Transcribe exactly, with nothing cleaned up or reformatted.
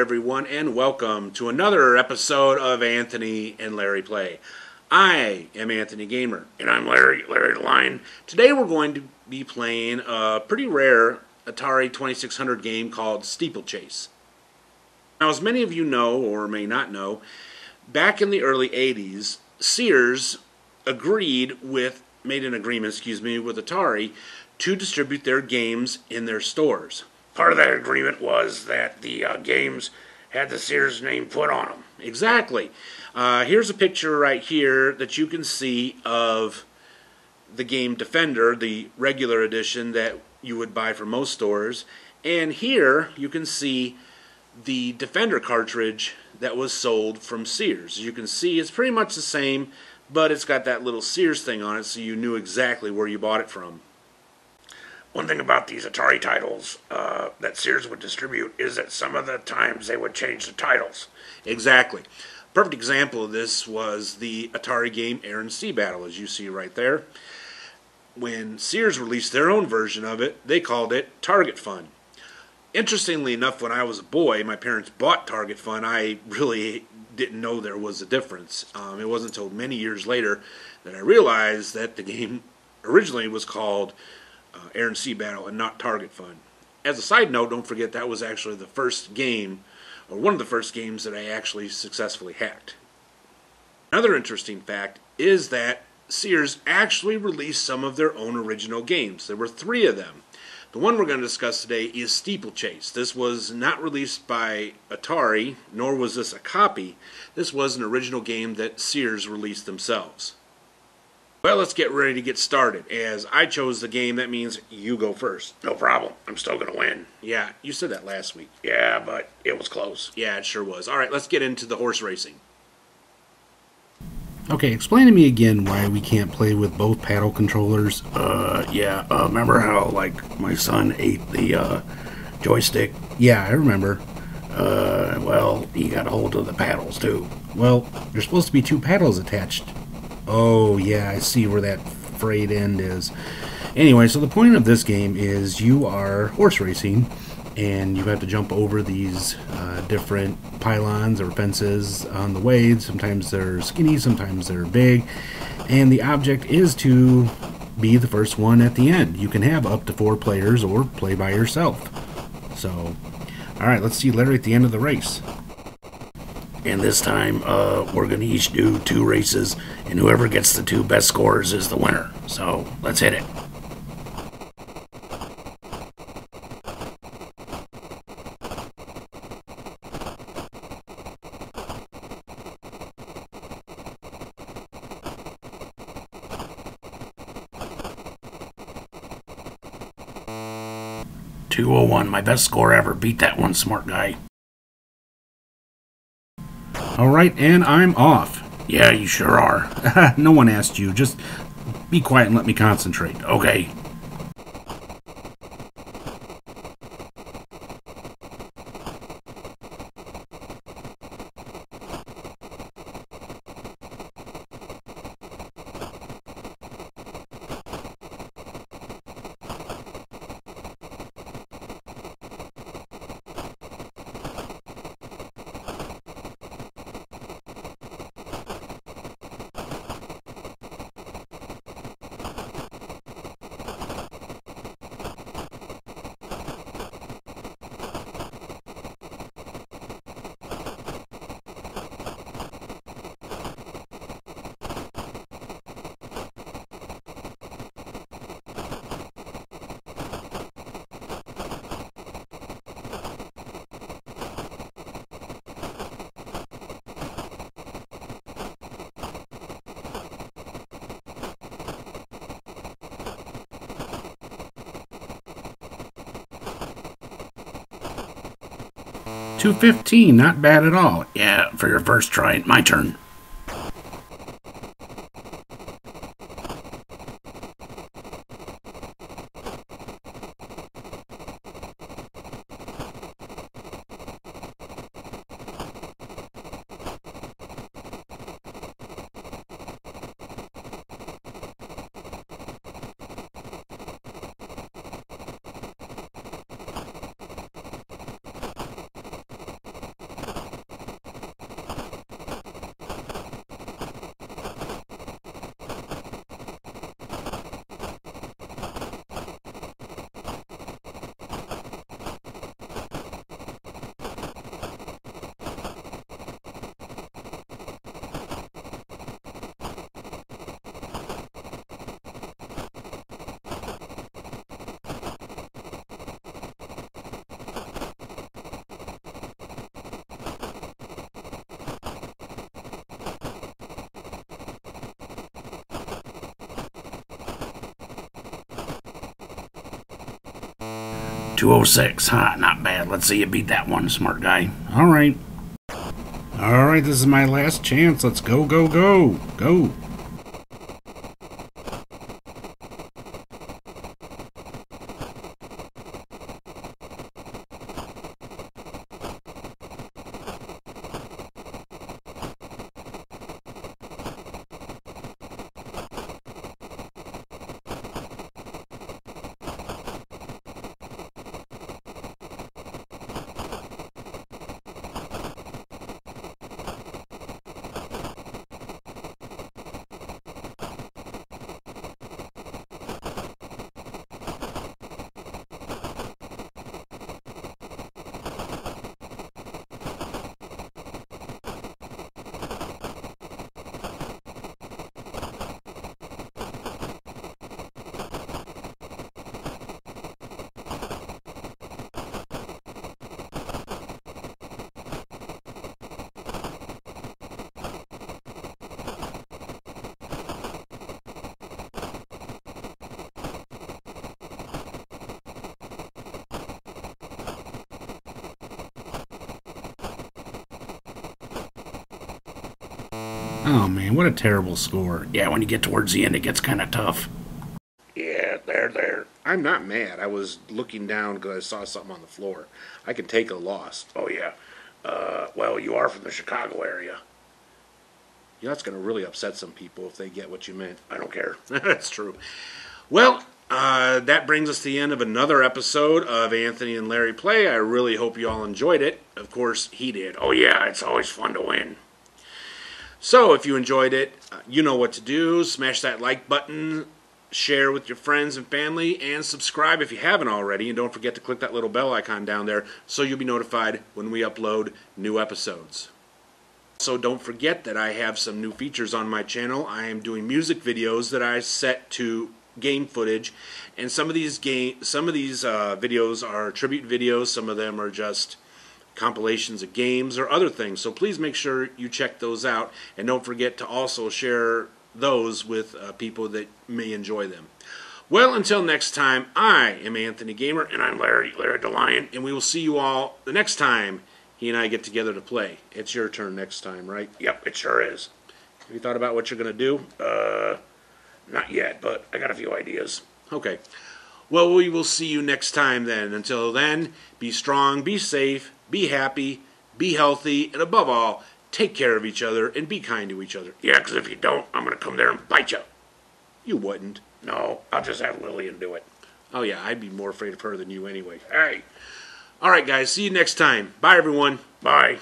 everyone, and welcome to another episode of Anthony and Larry Play. I am Anthony Gamer. And I'm Larry, Larry DeLion. Today we're going to be playing a pretty rare Atari twenty-six hundred game called Steeplechase. Now, as many of you know, or may not know, back in the early eighties, Sears agreed with, made an agreement, excuse me, with Atari to distribute their games in their stores. Part of that agreement was that the uh, games had the Sears name put on them. Exactly. Uh, here's a picture right here that you can see of the game Defender, the regular edition that you would buy from most stores. And here you can see the Defender cartridge that was sold from Sears. As you can see, it's pretty much the same, but it's got that little Sears thing on it, so you knew exactly where you bought it from. One thing about these Atari titles uh, that Sears would distribute is that some of the times they would change the titles. Exactly. Perfect example of this was the Atari game Air and Sea Battle, as you see right there. When Sears released their own version of it, they called it Target Fun. Interestingly enough, when I was a boy, my parents bought Target Fun. I really didn't know there was a difference. Um, it wasn't until many years later that I realized that the game originally was called Uh, Air and Sea Battle and not Target Fun. As a side note, don't forget that was actually the first game, or one of the first games that I actually successfully hacked. Another interesting fact is that Sears actually released some of their own original games. There were three of them. The one we're going to discuss today is Steeplechase. This was not released by Atari, nor was this a copy. This was an original game that Sears released themselves. Well, let's get ready to get started. As I chose the game, that means you go first. No problem. I'm still going to win. Yeah, you said that last week. Yeah, but it was close. Yeah, it sure was. All right, let's get into the horse racing. Okay, explain to me again why we can't play with both paddle controllers. Uh, yeah, uh, remember how, like, my son ate the, uh, joystick? Yeah, I remember. Uh, well, he got a hold of the paddles, too. Well, there's supposed to be two paddles attached. Oh, yeah, I see where that frayed end is. Anyway, so the point of this game is you are horse racing, and you have to jump over these uh, different pylons or fences on the way. Sometimes they're skinny, sometimes they're big, and the object is to be the first one at the end. You can have up to four players or play by yourself. So, all right, let's see Larry at the end of the race. And this time, uh, we're going to each do two races, and whoever gets the two best scores is the winner. So, let's hit it. two oh one, my best score ever. Beat that one, smart guy. Alright, and I'm off. Yeah, you sure are. No one asked you. Just be quiet and let me concentrate. Okay. two fifteen, not bad at all. Yeah, for your first try. My turn. two oh six, huh? Not bad. Let's see you beat that one, smart guy. All right. All right, this is my last chance. Let's go, go, go. Go. Oh man, what a terrible score. Yeah, when you get towards the end, it gets kind of tough. Yeah, there, there. I'm not mad. I was looking down because I saw something on the floor. I can take a loss. Oh, yeah. Uh, well, you are from the Chicago area. Yeah, that's going to really upset some people if they get what you meant. I don't care. That's true. Well, uh, that brings us to the end of another episode of Anthony and Larry Play. I really hope you all enjoyed it. Of course, he did. Oh, yeah, it's always fun to win. So, if you enjoyed it, uh, you know what to do. Smash that like button, share with your friends and family, and subscribe if you haven't already. And don't forget to click that little bell icon down there so you'll be notified when we upload new episodes. Also, don't forget that I have some new features on my channel. I am doing music videos that I set to game footage. And some of these, game, some of these uh, videos are tribute videos. Some of them are just compilations of games or other things, so please make sure you check those out, and don't forget to also share those with uh, people that may enjoy them. Well, until next time, I am Anthony Gamer, and I'm Larry, Larry DeLion, and we will see you all the next time he and I get together to play. It's your turn next time, right? Yep, it sure is. Have you thought about what you're going to do? Uh, not yet, but I got a few ideas. Okay. Well, we will see you next time then. Until then, be strong, be safe, be happy, be healthy, and above all, take care of each other and be kind to each other. Yeah, because if you don't, I'm going to come there and bite you. You wouldn't. No, I'll just have Lillian do it. Oh, yeah, I'd be more afraid of her than you anyway. Hey. All right, guys, see you next time. Bye, everyone. Bye.